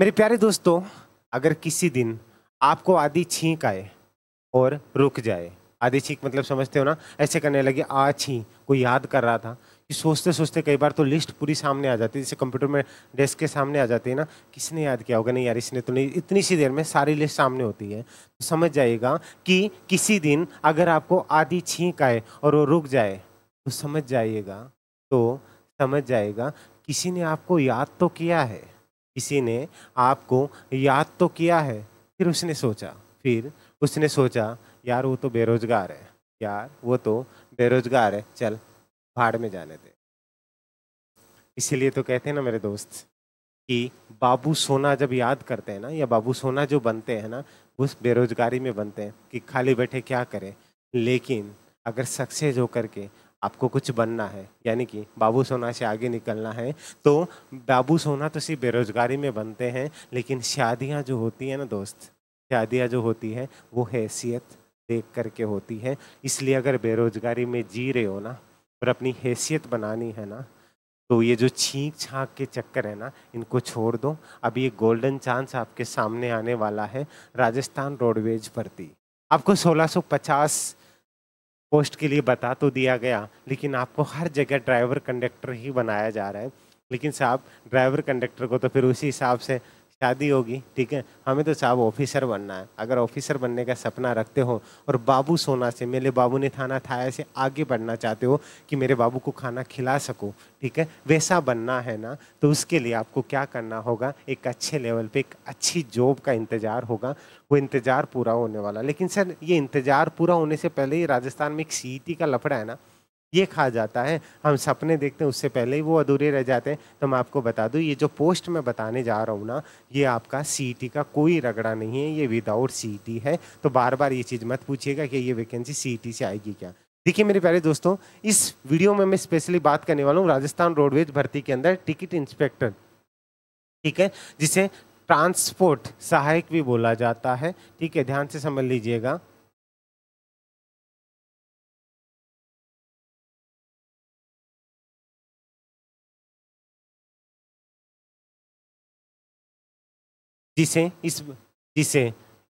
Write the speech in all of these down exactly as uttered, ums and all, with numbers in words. मेरे प्यारे दोस्तों, अगर किसी दिन आपको आधी छींक आए और रुक जाए, आधी छींक मतलब समझते हो ना, ऐसे करने लगे आ छींक, कोई याद कर रहा था कि सोचते सोचते कई बार तो लिस्ट पूरी सामने आ जाती है, जैसे कंप्यूटर में डेस्क के सामने आ जाती है ना, किसने याद किया होगा, नहीं यार इसने तो नहीं, इतनी सी देर में सारी लिस्ट सामने होती है। तो समझ जाइएगा कि किसी दिन अगर आपको आधी छींक आए और वो रुक जाए तो समझ जाइएगा तो समझ जाएगा किसी ने आपको याद तो किया है, किसी ने आपको याद तो किया है। फिर उसने सोचा फिर उसने सोचा यार वो तो बेरोजगार है, यार वो तो बेरोजगार है, चल भाड़ में जाने दे। इसीलिए तो कहते हैं ना मेरे दोस्त कि बाबू सोना जब याद करते हैं ना, या बाबू सोना जो बनते हैं ना, उस बेरोजगारी में बनते हैं कि खाली बैठे क्या करें। लेकिन अगर सक्सेस होकर के आपको कुछ बनना है, यानी कि बाबू सोना से आगे निकलना है, तो बाबू सोना तो सिर्फ बेरोजगारी में बनते हैं, लेकिन शादियाँ जो होती हैं ना दोस्त, शादियाँ जो होती हैं वो हैसियत देख करके होती है। इसलिए अगर बेरोजगारी में जी रहे हो ना और अपनी हैसियत बनानी है ना, तो ये जो छींक छांक के चक्कर है ना, इनको छोड़ दो। अभी ये गोल्डन चांस आपके सामने आने वाला है। राजस्थान रोडवेज भर्ती आपको सोलह सौ पचास पोस्ट के लिए बता तो दिया गया, लेकिन आपको हर जगह ड्राइवर कंडक्टर ही बनाया जा रहा है। लेकिन साहब ड्राइवर कंडक्टर को तो फिर उसी हिसाब से शादी होगी, ठीक है, हमें तो साहब ऑफिसर बनना है। अगर ऑफिसर बनने का सपना रखते हो और बाबू सोना से, मेरे बाबू ने थाना थाया से आगे बढ़ना चाहते हो कि मेरे बाबू को खाना खिला सकूं, ठीक है, वैसा बनना है ना, तो उसके लिए आपको क्या करना होगा, एक अच्छे लेवल पे एक अच्छी जॉब का इंतज़ार होगा। वो इंतज़ार पूरा होने वाला, लेकिन सर ये इंतज़ार पूरा होने से पहले ही राजस्थान में एक सीईटी का लफड़ा है ना, ये खा जाता है। हम सपने देखते हैं उससे पहले ही वो अधूरे रह जाते हैं। तो मैं आपको बता दूं, ये जो पोस्ट मैं बताने जा रहा हूँ ना, ये आपका सीईटी का कोई रगड़ा नहीं है, ये विदाउट सीईटी है। तो बार बार ये चीज़ मत पूछिएगा कि ये वैकेंसी सीईटी से आएगी क्या। देखिए मेरे प्यारे दोस्तों, इस वीडियो में मैं स्पेशली बात करने वाला हूँ राजस्थान रोडवेज भर्ती के अंदर टिकट इंस्पेक्टर, ठीक है, जिसे ट्रांसपोर्ट सहायक भी बोला जाता है, ठीक है, ध्यान से समझ लीजिएगा। जिसे इस जिसे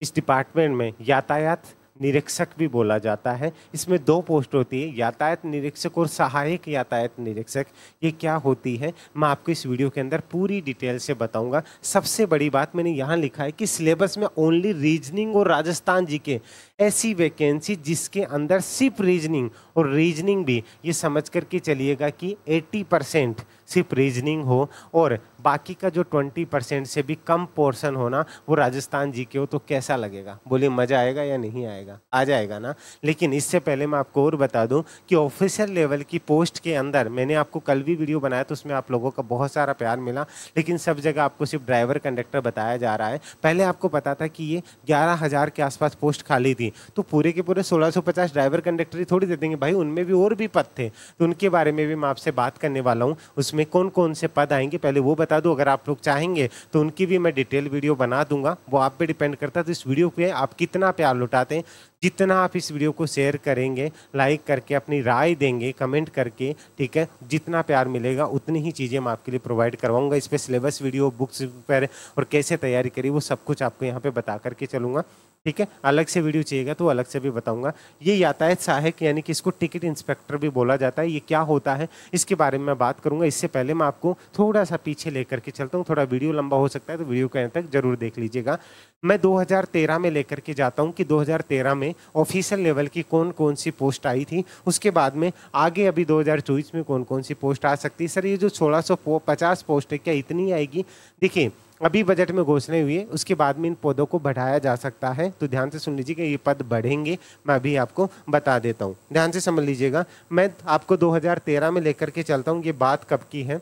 इस डिपार्टमेंट में यातायात निरीक्षक भी बोला जाता है। इसमें दो पोस्ट होती है, यातायात निरीक्षक और सहायक यातायात निरीक्षक। ये क्या होती है मैं आपको इस वीडियो के अंदर पूरी डिटेल से बताऊंगा। सबसे बड़ी बात मैंने यहाँ लिखा है कि सिलेबस में ओनली रीजनिंग और राजस्थान जीके, ऐसी वैकेंसी जिसके अंदर सिर्फ रीजनिंग और रीजनिंग भी, ये समझ करके चलिएगा कि एट्टी परसेंट सिर्फ रीजनिंग हो और बाकी का जो बीस परसेंट से भी कम पोर्शन होना वो राजस्थान जीके हो। तो कैसा लगेगा, बोलिए मज़ा आएगा या नहीं आएगा, आ जाएगा ना। लेकिन इससे पहले मैं आपको और बता दूं कि ऑफिसर लेवल की पोस्ट के अंदर मैंने आपको कल भी वीडियो बनाया, तो उसमें आप लोगों का बहुत सारा प्यार मिला, लेकिन सब जगह आपको सिर्फ ड्राइवर कंडक्टर बताया जा रहा है। पहले आपको पता था कि ये ग्यारह हज़ार के आसपास पोस्ट खाली थी, तो पूरे के पूरे सोलह सौ पचास ड्राइवर कंडक्टर ही थोड़ी दे देंगे भाई, उनमें भी और भी पद थे, तो उनके बारे में भी मैं आपसे बात करने वाला हूँ। उसमें में कौन कौन से पद आएंगे पहले वो बता दूं, अगर आप लोग चाहेंगे तो उनकी भी मैं डिटेल वीडियो बना दूंगा, वो आप पे डिपेंड करता है। तो इस वीडियो पे आप कितना प्यार लुटाते हैं, जितना आप इस वीडियो को शेयर करेंगे, लाइक करके अपनी राय देंगे, कमेंट करके, ठीक है, जितना प्यार मिलेगा उतनी ही चीज़ें मैं आपके लिए प्रोवाइड करवाऊंगा। इस पर सिलेबस वीडियो, बुक्स पर और कैसे तैयारी करी, वो सब कुछ आपको यहाँ पर बता करके चलूँगा, ठीक है। अलग से वीडियो चाहिएगा तो अलग से भी बताऊंगा। ये यातायात सहायक यानी कि इसको टिकट इंस्पेक्टर भी बोला जाता है, ये क्या होता है इसके बारे में मैं बात करूंगा। इससे पहले मैं आपको थोड़ा सा पीछे लेकर के चलता हूं, थोड़ा वीडियो लंबा हो सकता है तो वीडियो के अंत तक जरूर देख लीजिएगा। मैं दो हज़ार तेरह में लेकर के जाता हूँ कि दो हज़ार तेरह में ऑफिसर लेवल की कौन कौन सी पोस्ट आई थी, उसके बाद में आगे अभी दो हज़ार चौबीस में कौन कौन सी पोस्ट आ सकती है। सर ये जो सोलह सौ पचास पोस्ट है क्या इतनी आएगी? देखिए अभी बजट में घोषणा हुई है, उसके बाद में इन पदों को बढ़ाया जा सकता है, तो ध्यान से सुन लीजिएगा, ये पद बढ़ेंगे, मैं अभी आपको बता देता हूँ, ध्यान से समझ लीजिएगा। मैं आपको दो हज़ार तेरह में लेकर के चलता हूँ, ये बात कब की है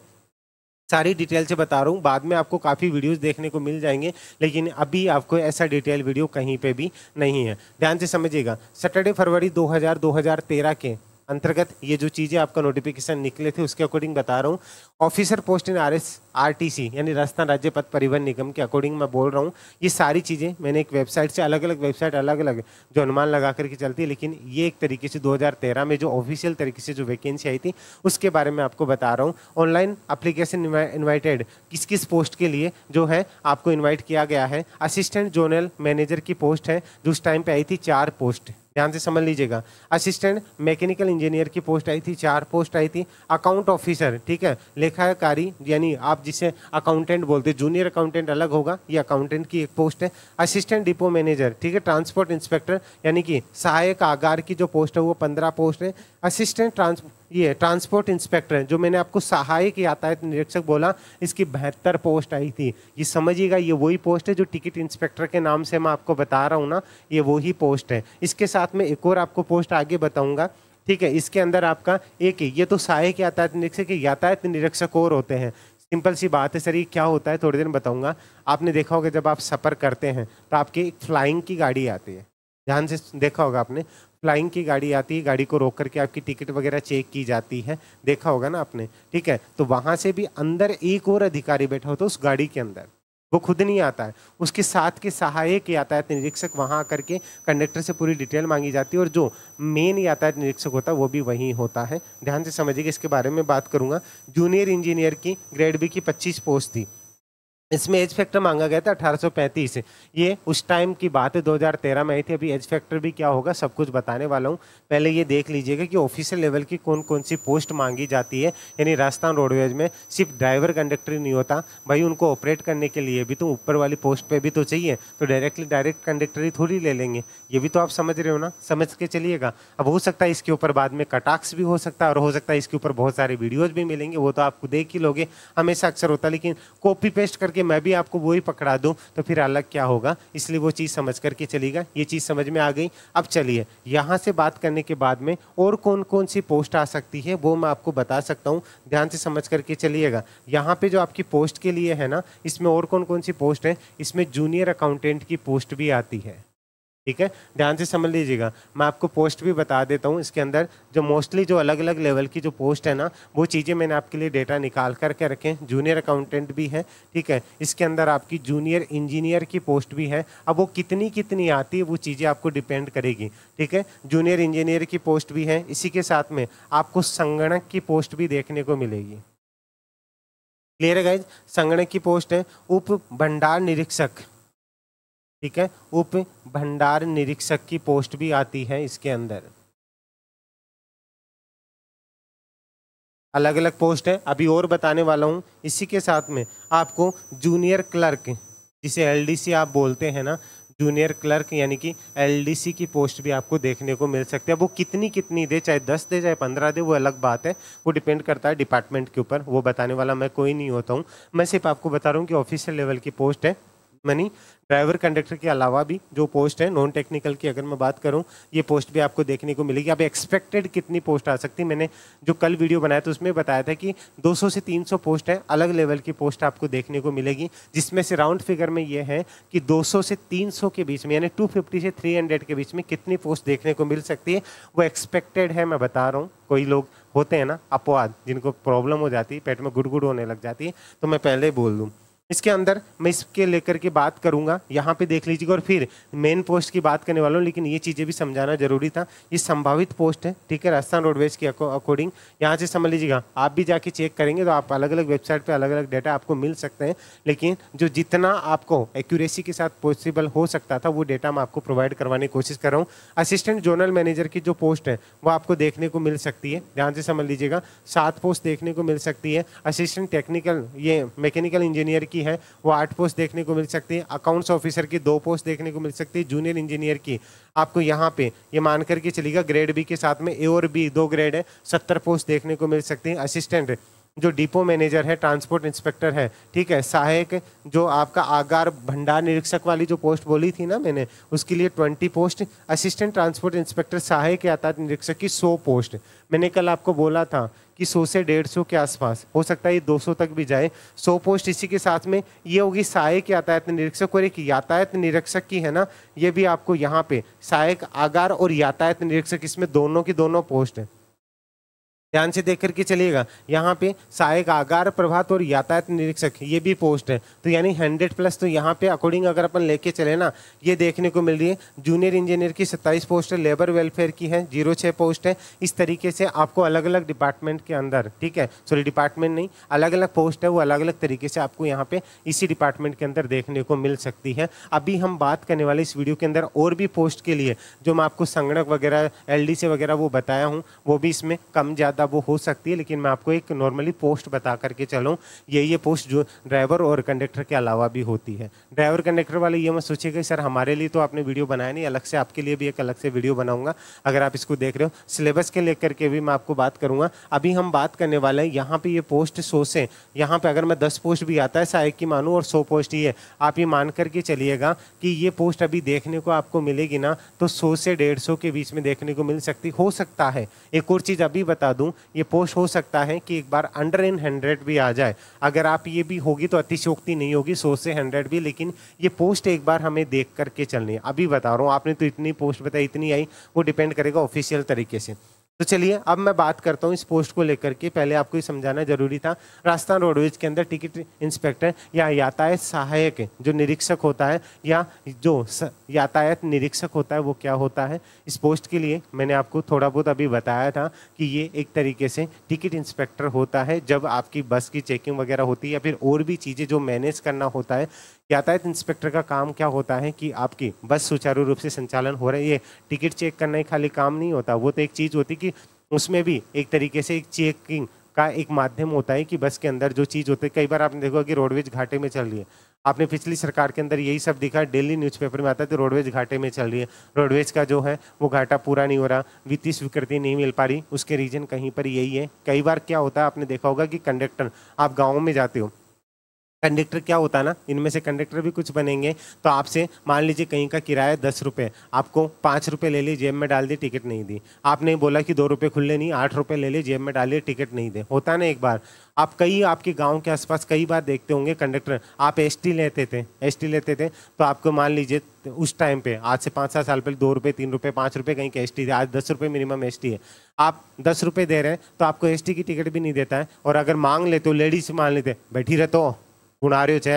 सारी डिटेल से बता रहा हूँ, बाद में आपको काफ़ी वीडियोस देखने को मिल जाएंगे, लेकिन अभी आपको ऐसा डिटेल वीडियो कहीं पे भी नहीं है, ध्यान से समझिएगा। सैटरडे फरवरी दो हज़ार दो हज़ार तेरह के अंतर्गत ये जो चीज़ें आपका नोटिफिकेशन निकले थे उसके अकॉर्डिंग बता रहा हूँ। Officer post in R S R T C यानी राजस्थान राज्य पथ परिवहन निगम के अकॉर्डिंग मैं बोल रहा हूँ। ये सारी चीज़ें मैंने एक वेबसाइट से अलग अलग वेबसाइट अलग अलग जो अनुमान लगा करके चलती है, लेकिन ये एक तरीके से दो हज़ार तेरह में जो ऑफिशियल तरीके से जो वैकेंसी आई थी उसके बारे में आपको बता रहा हूँ। ऑनलाइन अप्लीकेशन इन्वाइटेड किस किस पोस्ट के लिए जो है आपको इन्वाइट किया गया है। असिस्टेंट जोनल मैनेजर की पोस्ट है जो उस टाइम पर आई थी, चार पोस्ट, ध्यान से समझ लीजिएगा। असिस्टेंट मैकेनिकल इंजीनियर की पोस्ट आई थी, चार पोस्ट आई थी। अकाउंट ऑफिसर, ठीक है, लेखाकारी यानी आप जिसे अकाउंटेंट बोलते हैं, जूनियर अकाउंटेंट अलग होगा, ये अकाउंटेंट की एक पोस्ट है। असिस्टेंट डिपो मैनेजर, ठीक है। ट्रांसपोर्ट इंस्पेक्टर यानी कि सहायक आगार की जो पोस्ट है वो पंद्रह पोस्ट है। असिस्टेंट ट्रांस ये ट्रांसपोर्ट इंस्पेक्टर जो मैंने आपको सहायक यातायात निरीक्षक बोला, इसकी बहत्तर पोस्ट आई थी। ये समझिएगा ये वही पोस्ट है जो टिकट इंस्पेक्टर के नाम से मैं आपको बता रहा हूँ ना, ये वही पोस्ट है। इसके साथ में एक और आपको पोस्ट आगे बताऊँगा, ठीक है। इसके अंदर आपका एक ये तो सहायक यातायात निरीक्षक, यातायात निरीक्षक और होते हैं। सिंपल सी बात है सर, ये क्या होता है थोड़ी देर बताऊँगा। आपने देखा होगा जब आप सफ़र करते हैं तो आपकी फ्लाइंग की गाड़ी आती है, ध्यान से देखा होगा आपने, फ्लाइंग की गाड़ी आती है, गाड़ी को रोक करके आपकी टिकट वगैरह चेक की जाती है, देखा होगा ना आपने, ठीक है। तो वहाँ से भी अंदर एक और अधिकारी बैठा होता है उस गाड़ी के अंदर, वो खुद नहीं आता है, उसके साथ के सहायक यातायात निरीक्षक वहाँ आकर के कंडक्टर से पूरी डिटेल मांगी जाती है, और जो मेन यातायात निरीक्षक होता है वो भी वहीं होता है, ध्यान से समझिएगा। इसके बारे में बात करूँगा। जूनियर इंजीनियर की ग्रेड बी की पच्चीस पोस्ट थी, इसमें एज फैक्टर मांगा गया था अठारह सौ पैंतीस, ये उस टाइम की बात है दो हज़ार तेरह में आई थी। अभी एज फैक्टर भी क्या होगा सब कुछ बताने वाला हूँ। पहले ये देख लीजिएगा कि ऑफिसर लेवल की कौन कौन सी पोस्ट मांगी जाती है, यानी राजस्थान रोडवेज में सिर्फ ड्राइवर कंडक्टर नहीं होता भाई, उनको ऑपरेट करने के लिए भी तो ऊपर वाली पोस्ट पर भी तो चाहिए, तो डायरेक्टली डायरेक्ट कंडक्टर ही थोड़ी ले लेंगे, ये भी तो आप समझ रहे हो ना, समझ के चलिएगा। अब हो सकता है इसके ऊपर बाद में कटाक्ष भी हो सकता है, और हो सकता है इसके ऊपर बहुत सारे वीडियोज़ भी मिलेंगे, वो तो आपको देख ही लोगे, हमेशा अक्सर होता है, लेकिन कॉपी पेस्ट करके मैं भी आपको वही पकड़ा दूं तो फिर अलग क्या होगा, इसलिए वो चीज़ समझ करके चलिएगा। ये चीज़ समझ में आ गई। अब चलिए यहाँ से बात करने के बाद में और कौन कौन सी पोस्ट आ सकती है वो मैं आपको बता सकता हूँ, ध्यान से समझ करके चलिएगा। यहाँ पे जो आपकी पोस्ट के लिए है ना, इसमें और कौन कौन सी पोस्ट है, इसमें जूनियर अकाउंटेंट की पोस्ट भी आती है, ठीक है, ध्यान से समझ लीजिएगा। मैं आपको पोस्ट भी बता देता हूँ। इसके अंदर जो मोस्टली जो अलग अलग लेवल की जो पोस्ट है ना, वो चीज़ें मैंने आपके लिए डेटा निकाल करके रखें। जूनियर अकाउंटेंट भी है, ठीक है, इसके अंदर आपकी जूनियर इंजीनियर की पोस्ट भी है। अब वो कितनी कितनी आती है वो चीज़ें आपको डिपेंड करेगी, ठीक है। जूनियर इंजीनियर की पोस्ट भी है, इसी के साथ में आपको संगणक की पोस्ट भी देखने को मिलेगी, क्लियर है गाइज। संगणक की पोस्ट है उप भंडार निरीक्षक, ठीक है, उप भंडार निरीक्षक की पोस्ट भी आती है। इसके अंदर अलग अलग पोस्ट है, अभी और बताने वाला हूँ। इसी के साथ में आपको जूनियर क्लर्क जिसे एलडीसी आप बोलते हैं ना, जूनियर क्लर्क यानी कि एलडीसी की पोस्ट भी आपको देखने को मिल सकती है। वो कितनी कितनी दे, चाहे दस दे चाहे पंद्रह दे, वो अलग बात है, वो डिपेंड करता है डिपार्टमेंट के ऊपर, वो बताने वाला मैं कोई नहीं होता हूँ। मैं सिर्फ आपको बता रहा हूँ कि ऑफिशियल लेवल की पोस्ट है, मनी ड्राइवर कंडक्टर के अलावा भी जो पोस्ट है नॉन टेक्निकल की अगर मैं बात करूं, ये पोस्ट भी आपको देखने को मिलेगी। अब एक्सपेक्टेड कितनी पोस्ट आ सकती, मैंने जो कल वीडियो बनाया था उसमें बताया था कि दो सौ से तीन सौ पोस्ट है, अलग लेवल की पोस्ट आपको देखने को मिलेगी, जिसमें से राउंड फिगर में ये है कि दो सौ से तीन सौ के बीच में, यानी दो सौ पचास से तीन सौ के बीच में कितनी पोस्ट देखने को मिल सकती है, वो एक्सपेक्टेड है, मैं बता रहा हूँ। कोई लोग होते हैं ना अपवाद, जिनको प्रॉब्लम हो जाती है, पेट में गुड़गुड़ होने लग जाती है, तो मैं पहले बोल दूँ। इसके अंदर मैं इसके लेकर के बात करूंगा, यहाँ पे देख लीजिएगा, और फिर मेन पोस्ट की बात करने वाला हूँ, लेकिन ये चीज़ें भी समझाना जरूरी था। ये संभावित पोस्ट है, ठीक है, राजस्थान रोडवेज के अकॉर्डिंग, यहाँ से समझ लीजिएगा। आप भी जाके चेक करेंगे तो आप अलग अलग वेबसाइट पे अलग अलग डाटा आपको मिल सकते हैं, लेकिन जो जितना आपको एक्यूरेसी के साथ पॉसिबल हो सकता था वो डेटा मैं आपको प्रोवाइड करवाने की कोशिश कर रहा हूँ। असिस्टेंट जोनल मैनेजर की जो पोस्ट है वो आपको देखने को मिल सकती है, ध्यान से समझ लीजिएगा, सात पोस्ट देखने को मिल सकती है। असिस्टेंट टेक्निकल ये मैकेनिकल इंजीनियर की है, वो आठ पोस्ट देखने को मिल सकती है। अकाउंट्स ऑफिसर की दो पोस्ट देखने को मिल सकती है। जूनियर इंजीनियर की आपको यहाँ पे ये मान करके चलेगा, ग्रेड बी के साथ में ए और बी दो ग्रेड है, सत्तर पोस्ट देखने को मिल सकती है। असिस्टेंट जो डिपो मैनेजर है, ट्रांसपोर्ट इंस्पेक्टर है, ठीक है, सहायक जो आपका आगार भंडार निरीक्षक वाली जो पोस्ट बोली थी ना मैंने, उसके लिए बीस पोस्ट। असिस्टेंट ट्रांसपोर्ट इंस्पेक्टर सहायक यातायात निरीक्षक की सौ पोस्ट, मैंने कल आपको बोला था कि सौ से डेढ़ सौ के आसपास, हो सकता है ये दो सौ तक भी जाए, सौ पोस्ट। इसी के साथ में ये होगी सहायक यातायात निरीक्षक, और एक यातायात निरीक्षक की है ना, ये भी आपको यहाँ पे सहायक आगार और यातायात निरीक्षक, इसमें दोनों की दोनों पोस्ट है, ध्यान से देख करके चलिएगा। यहाँ पे सहायक आगार प्रभात और यातायात निरीक्षक ये भी पोस्ट है, तो यानी हंड्रेड प्लस। तो यहाँ पे अकॉर्डिंग अगर अपन लेके चले ना, ये देखने को मिल रही है जूनियर इंजीनियर की सत्ताईस पोस्ट है, लेबर वेलफेयर की है जीरो छः पोस्ट है। इस तरीके से आपको अलग अलग डिपार्टमेंट के अंदर, ठीक है, सॉरी डिपार्टमेंट नहीं, अलग अलग पोस्ट है, वो अलग अलग तरीके से आपको यहाँ पे इसी डिपार्टमेंट के अंदर देखने को मिल सकती है। अभी हम बात करने वाले इस वीडियो के अंदर और भी पोस्ट के लिए, जो मैं आपको संगणक वगैरह एल डी से वगैरह वो बताया हूँ, वो भी इसमें कम ज़्यादा वो हो सकती है, लेकिन मैं आपको एक नॉर्मली पोस्ट बता करके चलूँ। ये ये पोस्ट जो ड्राइवर और कंडक्टर के अलावा भी होती है। ड्राइवर कंडक्टर वाले ये मत सोचिएगा सर हमारे लिए तो आपने वीडियो बनाया नहीं, अलग से आपके लिए भी एक अलग से वीडियो बनाऊँगा अगर आप इसको देख रहे हो। सिलेबस के लेकर के भी मैं आपको बात करूँगा। अभी हम बात करने वाले हैं यहाँ पर ये पोस्ट सौ से, यहाँ पर अगर मैं दस पोस्ट भी आता है सहायक की मानूँ और सौ पोस्ट ये, आप ये मान करके चलिएगा कि ये पोस्ट अभी देखने को आपको मिलेगी ना तो सौ से डेढ़ सौ के बीच में देखने को मिल सकती हो सकता है। एक और चीज़ अभी बता दूं, ये पोस्ट हो सकता है कि एक बार अंडर इन हंड्रेड भी आ जाए। अगर आप ये भी होगी तो अतिशयोक्ति नहीं होगी, सौ से हंड्रेड भी, लेकिन ये पोस्ट एक बार हमें देख करके चलनी है। अभी बता रहा हूँ, आपने तो इतनी पोस्ट बताई, इतनी आई, वो डिपेंड करेगा ऑफिशियल तरीके से। तो चलिए अब मैं बात करता हूँ इस पोस्ट को लेकर के। पहले आपको ये समझाना जरूरी था, राजस्थान रोडवेज के अंदर टिकट इंस्पेक्टर या यातायात सहायक जो निरीक्षक होता है या जो यातायात निरीक्षक होता है वो क्या होता है। इस पोस्ट के लिए मैंने आपको थोड़ा बहुत अभी बताया था कि ये एक तरीके से टिकट इंस्पेक्टर होता है। जब आपकी बस की चेकिंग वगैरह होती है या फिर और भी चीज़ें जो मैनेज करना होता है, यातायात इंस्पेक्टर का काम क्या होता है कि आपकी बस सुचारू रूप से संचालन हो रही है। टिकट चेक करना ही खाली काम नहीं होता, वो तो एक चीज़ होती कि उसमें भी एक तरीके से एक चेकिंग का एक माध्यम होता है कि बस के अंदर जो चीज़ होती है। कई बार आपने देखा कि रोडवेज घाटे में चल रही है, आपने पिछली सरकार के अंदर यही सब दिखा, डेली न्यूज़पेपर में आता है तो रोडवेज घाटे में चल रही है, रोडवेज का जो है वो घाटा पूरा नहीं हो रहा, वित्तीय स्वीकृति नहीं मिल पा रही, उसके रीज़न कहीं पर यही है। कई बार क्या होता है आपने देखा होगा कि कंडक्टर, आप गाँव में जाते हो, कंडक्टर क्या होता है ना, इनमें से कंडक्टर भी कुछ बनेंगे तो आपसे मान लीजिए कहीं का किराया दस रुपये, आपको पाँच रुपये ले लिए जेब में डाल दी, टिकट नहीं दी। आपने बोला कि दो रुपये खुले नहीं, आठ रुपये ले लिए जेब में डाल लिए, टिकट नहीं दे। होता ना एक बार, आप कई आपके गांव के आसपास कई बार देखते होंगे कंडक्टर, आप एसटी लेते थे एसटी लेते थे तो आपको मान लीजिए उस टाइम पे, आज से पाँच सात साल पहले दो रुपये तीन रुपये पाँच रुपये कहीं के एसटी थे, आज दस रुपये मिनिमम एसटी है। आप दस रुपये दे रहे हैं तो आपको एसटी की टिकट भी नहीं देता है, और अगर मांग लेते हो, लेडीज मान लेते, बैठी रहते हो गुणारियो छे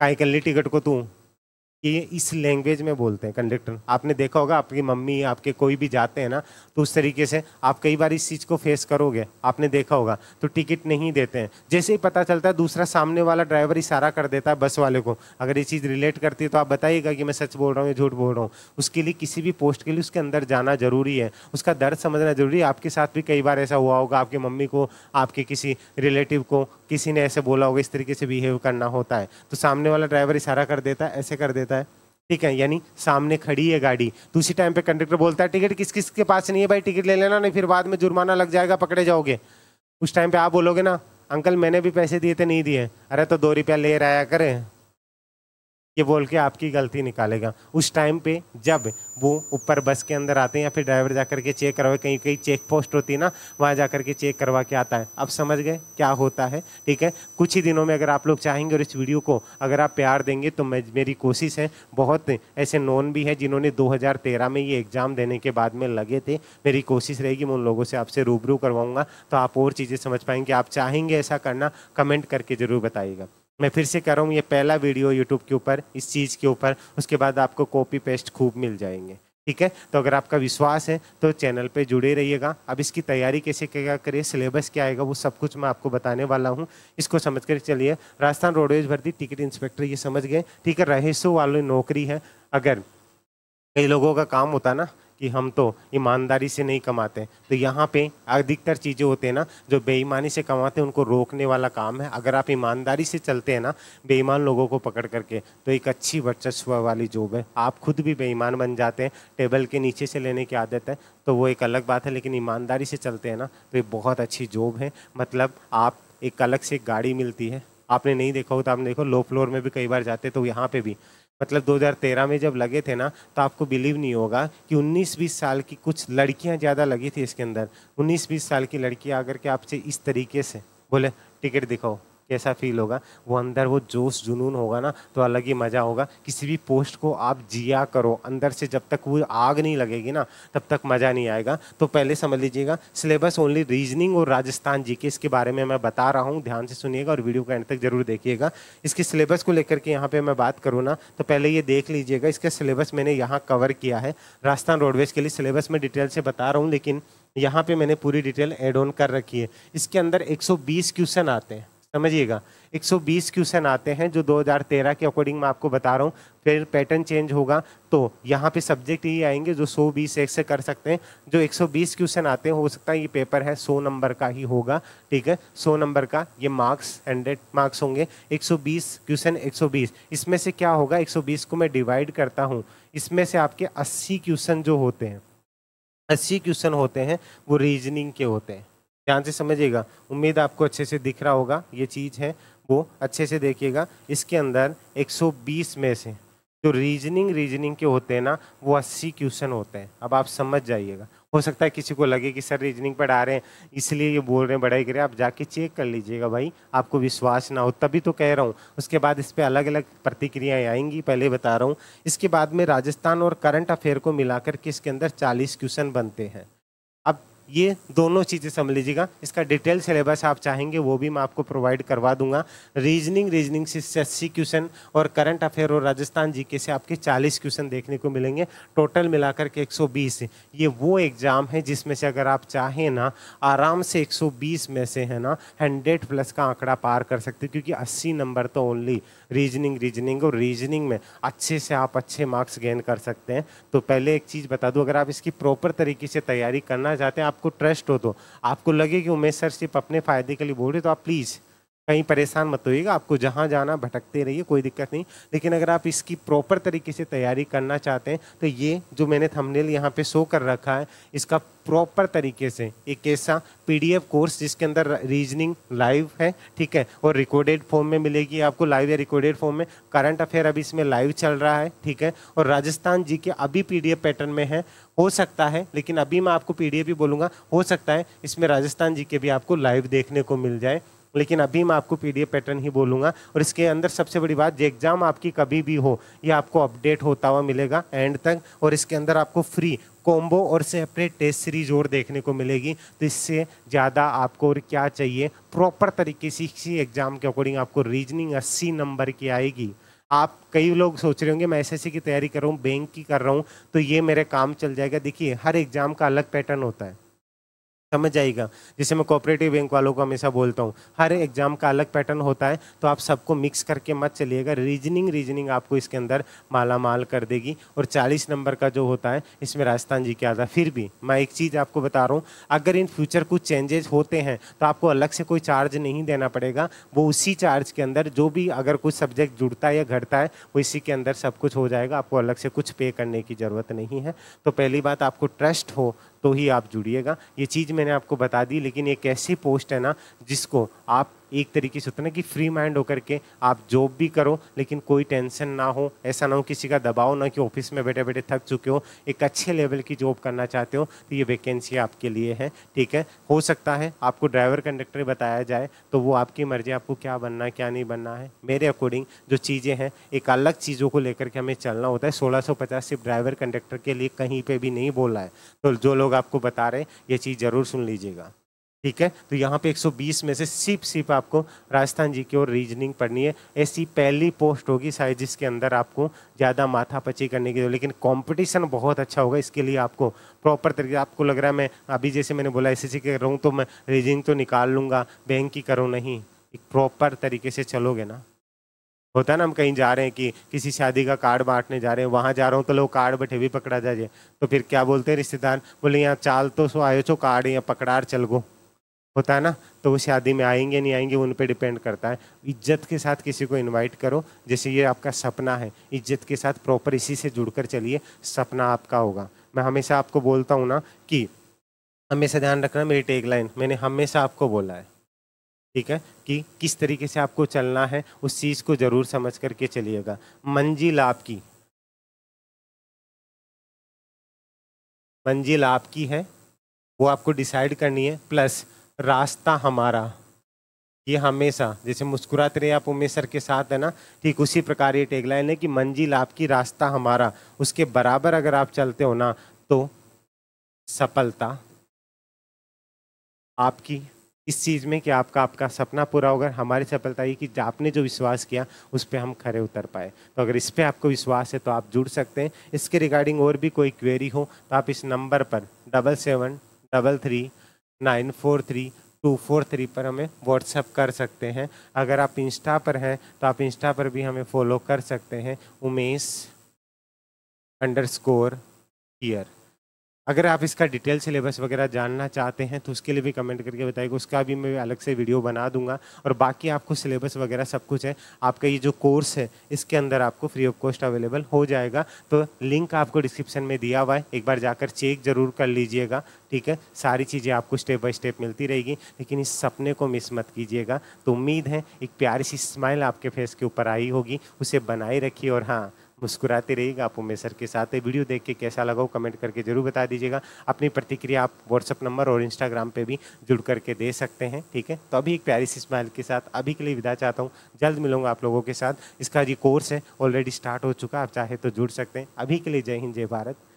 काई कल्ली टिकट को तू, ये इस लैंग्वेज में बोलते हैं कंडक्टर। आपने देखा होगा आपकी मम्मी आपके कोई भी जाते हैं ना तो उस तरीके से आप कई बार इस चीज़ को फेस करोगे, आपने देखा होगा, तो टिकट नहीं देते हैं। जैसे ही पता चलता है दूसरा सामने वाला ड्राइवर इशारा कर देता है बस वाले को, अगर ये चीज़ रिलेट करती है तो आप बताइएगा कि मैं सच बोल रहा हूँ या झूठ बोल रहा हूँ। उसके लिए किसी भी पोस्ट के लिए उसके अंदर जाना ज़रूरी है, उसका दर्द समझना ज़रूरी है। आपके साथ भी कई बार ऐसा हुआ होगा, आपकी मम्मी को, आपके किसी रिलेटिव को किसी ने ऐसे बोला होगा, इस तरीके से बिहेव करना होता है, तो सामने वाला ड्राइवर इशारा कर देता है, ऐसे कर देता है, ठीक है, यानी सामने खड़ी है गाड़ी तो उसी टाइम पे कंडक्टर बोलता है टिकट किस किस के पास नहीं है भाई, टिकट ले लेना नहीं फिर बाद में जुर्माना लग जाएगा, पकड़े जाओगे। उस टाइम पे आप बोलोगे ना, अंकल मैंने भी पैसे दिए थे, नहीं दिए, अरे तो दो रुपया ले रहा करे, ये बोल के आपकी गलती निकालेगा। उस टाइम पे जब वो ऊपर बस के अंदर आते हैं या फिर ड्राइवर जाकर के चेक करवा, कहीं कहीं चेक पोस्ट होती है ना, वहाँ जाकर के चेक करवा के आता है। अब समझ गए क्या होता है, ठीक है। कुछ ही दिनों में अगर आप लोग चाहेंगे और इस वीडियो को अगर आप प्यार देंगे तो मैं, मेरी कोशिश है, बहुत ऐसे नॉन भी है जिन्होंने दो हज़ार तेरह में ये एग्ज़ाम देने के बाद में लगे थे, मेरी कोशिश रहेगी मैं उन लोगों से आपसे रूबरू करवाऊँगा तो आप और चीज़ें समझ पाएंगे। आप चाहेंगे ऐसा करना, कमेंट करके ज़रूर बताइएगा। मैं फिर से कह रहा हूँ, ये पहला वीडियो यूट्यूब के ऊपर इस चीज़ के ऊपर, उसके बाद आपको कॉपी पेस्ट खूब मिल जाएंगे, ठीक है। तो अगर आपका विश्वास है तो चैनल पे जुड़े रहिएगा। अब इसकी तैयारी कैसे क्या करिए, सिलेबस क्या आएगा, वो सब कुछ मैं आपको बताने वाला हूँ। इसको समझ कर चलिए, राजस्थान रोडवेज भर्ती टिकट इंस्पेक्टर, ये समझ गए, ठीक है। रहस्यों वाली नौकरी है। अगर कई लोगों का काम होता ना कि हम तो ईमानदारी से नहीं कमाते, तो यहाँ पे अधिकतर चीज़ें होती हैं ना, जो बेईमानी से कमाते हैं उनको रोकने वाला काम है। अगर आप ईमानदारी से चलते हैं ना बेईमान लोगों को पकड़ करके, तो एक अच्छी वर्चस्व वाली जॉब है। आप खुद भी बेईमान बन जाते हैं, टेबल के नीचे से लेने की आदत है तो वो एक अलग बात है, लेकिन ईमानदारी से चलते हैं ना तो ये बहुत अच्छी जॉब है। मतलब आप एक अलग से गाड़ी मिलती है, आपने नहीं देखा हो तो आपने देखो, लो फ्लोर में भी कई बार जाते, तो यहाँ पर भी मतलब दो हज़ार तेरह में जब लगे थे ना तो आपको बिलीव नहीं होगा कि उन्नीस बीस साल की कुछ लड़कियां ज़्यादा लगी थी इसके अंदर। उन्नीस बीस साल की लड़कियां अगर के आपसे इस तरीके से बोले टिकट दिखाओ, कैसा फील होगा, वो अंदर वो जोश जुनून होगा ना, तो अलग ही मज़ा होगा। किसी भी पोस्ट को आप जिया करो अंदर से, जब तक वो आग नहीं लगेगी ना तब तक मज़ा नहीं आएगा। तो पहले समझ लीजिएगा, सिलेबस ओनली रीजनिंग और राजस्थान जी के, इसके बारे में मैं बता रहा हूँ, ध्यान से सुनिएगा और वीडियो को एंड तक जरूर देखिएगा। इसके सिलेबस को लेकर के यहाँ पर मैं बात करूँ ना, तो पहले ये देख लीजिएगा, इसका सिलेबस मैंने यहाँ कवर किया है। राजस्थान रोडवेज के लिए सिलेबस में डिटेल से बता रहा हूँ, लेकिन यहाँ पे मैंने पूरी डिटेल ऐड ऑन कर रखी है। इसके अंदर एक सौ बीस क्वेश्चन आते हैं, समझिएगा, एक सौ बीस क्वेश्चन आते हैं, जो दो हज़ार तेरह के अकॉर्डिंग मैं आपको बता रहा हूँ। फिर पैटर्न चेंज होगा, तो यहाँ पे सब्जेक्ट ही आएंगे जो एक सौ बीस एक से कर सकते हैं। जो एक सौ बीस क्वेश्चन आते हैं, हो सकता है ये पेपर है सौ नंबर का ही होगा, ठीक है, सौ नंबर का, ये मार्क्स हंड्रेड मार्क्स होंगे। एक सौ बीस क्वेश्चन, एक सौ बीस इसमें से क्या होगा, एक सौ बीस को मैं डिवाइड करता हूँ, इसमें से आपके अस्सी क्वेश्चन जो होते हैं, अस्सी क्वेश्चन होते हैं वो रीजनिंग के होते हैं। ध्यान से समझिएगा, उम्मीद आपको अच्छे से दिख रहा होगा, ये चीज़ है वो अच्छे से देखिएगा। इसके अंदर एक सौ बीस में से जो रीजनिंग रीजनिंग के होते हैं ना, वो अस्सी क्वेश्चन होते हैं। अब आप समझ जाइएगा, हो सकता है किसी को लगे कि सर रीजनिंग पढ़ा रहे हैं इसलिए ये बोल रहे हैं बड़ा ही करे, आप जाके चेक कर लीजिएगा भाई, आपको विश्वास ना हो तभी तो कह रहा हूँ। उसके बाद इस पर अलग अलग प्रतिक्रियाएं आएंगी, पहले बता रहा हूँ। इसके बाद में राजस्थान और करंट अफेयर को मिलाकर के इसके अंदर चालीस क्वेश्चन बनते हैं। अब ये दोनों चीज़ें समझ लीजिएगा, इसका डिटेल सिलेबस आप चाहेंगे वो भी मैं आपको प्रोवाइड करवा दूंगा। रीजनिंग रीजनिंग से अस्सी क्वेश्चन और करंट अफेयर और राजस्थान जीके से आपके चालीस क्वेश्चन देखने को मिलेंगे, टोटल मिलाकर के एक सौ बीस। ये वो एग्ज़ाम है जिसमें से अगर आप चाहें ना, आराम से एक सौ बीस में से है ना हंड्रेड प्लस का आंकड़ा पार कर सकते, क्योंकि अस्सी नंबर तो ओनली रीजनिंग रीजनिंग और रीजनिंग में अच्छे से आप अच्छे मार्क्स गेन कर सकते हैं। तो पहले एक चीज़ बता दूँ, अगर आप इसकी प्रॉपर तरीके से तैयारी करना चाहते हैं, आपको ट्रस्ट हो, तो आपको लगे कि उमेश सर सिर्फ अपने फ़ायदे के लिए बोल रहे, तो आप प्लीज़ कहीं परेशान मत होइएगा, आपको जहाँ जाना भटकते रहिए, कोई दिक्कत नहीं। लेकिन अगर आप इसकी प्रॉपर तरीके से तैयारी करना चाहते हैं, तो ये जो मैंने थंबनेल यहाँ पे शो कर रखा है, इसका प्रॉपर तरीके से एक ऐसा पीडीएफ कोर्स जिसके अंदर रीजनिंग लाइव है, ठीक है, और रिकॉर्डेड फॉर्म में मिलेगी आपको, लाइव या रिकॉर्डेड फॉर्म में। करंट अफेयर अभी इसमें लाइव चल रहा है, ठीक है, और राजस्थान जी के अभी पीडीएफ पैटर्न में है, हो सकता है, लेकिन अभी मैं आपको पीडीएफ भी बोलूँगा, हो सकता है इसमें राजस्थान जी के भी आपको लाइव देखने को मिल जाए, लेकिन अभी मैं आपको पीडीएफ पैटर्न ही बोलूँगा। और इसके अंदर सबसे बड़ी बात, ये एग्ज़ाम आपकी कभी भी हो, ये आपको अपडेट होता हुआ मिलेगा एंड तक, और इसके अंदर आपको फ्री कॉम्बो और सेपरेट टेस्ट सीरीज और देखने को मिलेगी। तो इससे ज़्यादा आपको और क्या चाहिए, प्रॉपर तरीके से इसी एग्ज़ाम के अकॉर्डिंग आपको रीजनिंग अस्सी नंबर की आएगी। आप कई लोग सोच रहे होंगे मैं एस एस सी की तैयारी कर रहा हूँ, बैंक की कर रहा हूँ, तो ये मेरे काम चल जाएगा। देखिए, हर एग्ज़ाम का अलग पैटर्न होता है, समझ जाएगा, जैसे मैं कोऑपरेटिव बैंक वालों को हमेशा बोलता हूँ, हर एग्ज़ाम का अलग पैटर्न होता है, तो आप सबको मिक्स करके मत चलिएगा। रीजनिंग रीजनिंग आपको इसके अंदर माला माल कर देगी, और चालीस नंबर का जो होता है इसमें राजस्थान जी के आधा। फिर भी मैं एक चीज़ आपको बता रहा हूँ, अगर इन फ्यूचर कुछ चेंजेज होते हैं तो आपको अलग से कोई चार्ज नहीं देना पड़ेगा, वो उसी चार्ज के अंदर जो भी अगर कुछ सब्जेक्ट जुड़ता है या घटता है वो इसी के अंदर सब कुछ हो जाएगा, आपको अलग से कुछ पे करने की ज़रूरत नहीं है। तो पहली बात, आपको ट्रस्ट हो तो ही आप जुड़िएगा, ये चीज़ मैंने आपको बता दी। लेकिन एक ऐसी पोस्ट है ना जिसको आप एक तरीके से उतना कि फ्री माइंड होकर के आप जॉब भी करो, लेकिन कोई टेंशन ना हो, ऐसा ना हो किसी का दबाव ना कि ऑफिस में बैठे बैठे थक चुके हो, एक अच्छे लेवल की जॉब करना चाहते हो तो ये वैकेंसी आपके लिए है, ठीक है। हो सकता है आपको ड्राइवर कंडक्टर बताया जाए, तो वो आपकी मर्ज़ी, आपको क्या बनना क्या नहीं बनना है। मेरे अकॉर्डिंग जो चीज़ें हैं, एक अलग चीज़ों को लेकर के हमें चलना होता है। सोलह सौ पचास सिर्फ ड्राइवर कंडक्टर के लिए कहीं पर भी नहीं बोला है, तो जो लोग आपको बता रहे हैं ये चीज़ ज़रूर सुन लीजिएगा, ठीक है। तो यहाँ पे एक सौ बीस में से सिर्फ सिर्फ आपको राजस्थान जी की और रीजनिंग पढ़नी है। ऐसी पहली पोस्ट होगी शायद जिसके अंदर आपको ज़्यादा माथापच्ची करने की, लेकिन कंपटीशन बहुत अच्छा होगा। इसके लिए आपको प्रॉपर तरीके, आपको लग रहा है मैं अभी जैसे मैंने बोला एस एस सी कर रहा हूँ तो मैं रीजनिंग तो निकाल लूँगा, बैंक की करूँ, नहीं, एक प्रॉपर तरीके से चलोगे ना। होता है ना, हम कहीं जा रहे हैं कि किसी शादी का कार्ड बांटने जा रहे हैं, वहाँ जा रहा हूँ तो लोग कार्ड बटे भी पकड़ा जाए, तो फिर क्या बोलते हैं रिश्तेदार, बोले यहाँ चाल तो सो आयो चो कार्ड यहाँ पकड़ार चल गो, होता है ना। तो वो शादी में आएंगे नहीं आएंगे उन पे डिपेंड करता है। इज्जत के साथ किसी को इनवाइट करो, जैसे ये आपका सपना है, इज्जत के साथ प्रॉपर इसी से जुड़कर चलिए, सपना आपका होगा। मैं हमेशा आपको बोलता हूँ ना कि हमेशा ध्यान रखना, मेरी टैगलाइन मैंने हमेशा आपको बोला है, ठीक है, कि किस तरीके से आपको चलना है उस चीज़ को ज़रूर समझ करके चलिएगा। मंजिल आपकी, मंजिल आपकी है, वो आपको डिसाइड करनी है, प्लस रास्ता हमारा, ये हमेशा जैसे मुस्कुराते रहे आप उमेश सर के साथ, है ना, ठीक उसी प्रकार ये टेगलाइन है कि मंजिल आपकी, रास्ता हमारा, उसके बराबर अगर आप चलते हो ना तो सफलता आपकी। इस चीज़ में कि आपका आपका सपना पूरा होगा। हमारी सफलता ये कि आपने जो विश्वास किया उस पर हम खरे उतर पाए। तो अगर इस पर आपको विश्वास है तो आप जुड़ सकते हैं। इसके रिगार्डिंग और भी कोई क्वेरी हो तो आप इस नंबर पर double seven double three nine four three two four three पर हमें व्हाट्सएप कर सकते हैं। अगर आप इंस्टा पर हैं तो आप इंस्टा पर भी हमें फॉलो कर सकते हैं, उमेश अंडर स्कोर ईयर। अगर आप इसका डिटेल सिलेबस वगैरह जानना चाहते हैं तो उसके लिए भी कमेंट करके बताइएगा, उसका भी मैं अलग से वीडियो बना दूंगा। और बाकी आपको सिलेबस वगैरह सब कुछ है, आपका ये जो कोर्स है इसके अंदर आपको फ्री ऑफ कॉस्ट अवेलेबल हो जाएगा। तो लिंक आपको डिस्क्रिप्शन में दिया हुआ है, एक बार जाकर चेक ज़रूर कर लीजिएगा। ठीक है, सारी चीज़ें आपको स्टेप बाय स्टेप मिलती रहेगी, लेकिन इस सपने को मिस मत कीजिएगा। तो उम्मीद है एक प्यारी सी स्माइल आपके फेस के ऊपर आई होगी, उसे बनाए रखिए और हाँ, मुस्कुराते रहिएगा आप उमेश सर के साथ। वीडियो देख के कैसा लगा वो कमेंट करके जरूर बता दीजिएगा। अपनी प्रतिक्रिया आप व्हाट्सअप नंबर और इंस्टाग्राम पे भी जुड़ करके दे सकते हैं। ठीक है, तो अभी एक प्यारी सी स्माइल के साथ अभी के लिए विदा चाहता हूँ। जल्द मिलूंगा आप लोगों के साथ। इसका जी कोर्स है ऑलरेडी स्टार्ट हो चुका, आप चाहे तो जुड़ सकते हैं। अभी के लिए जय हिंद, जय भारत।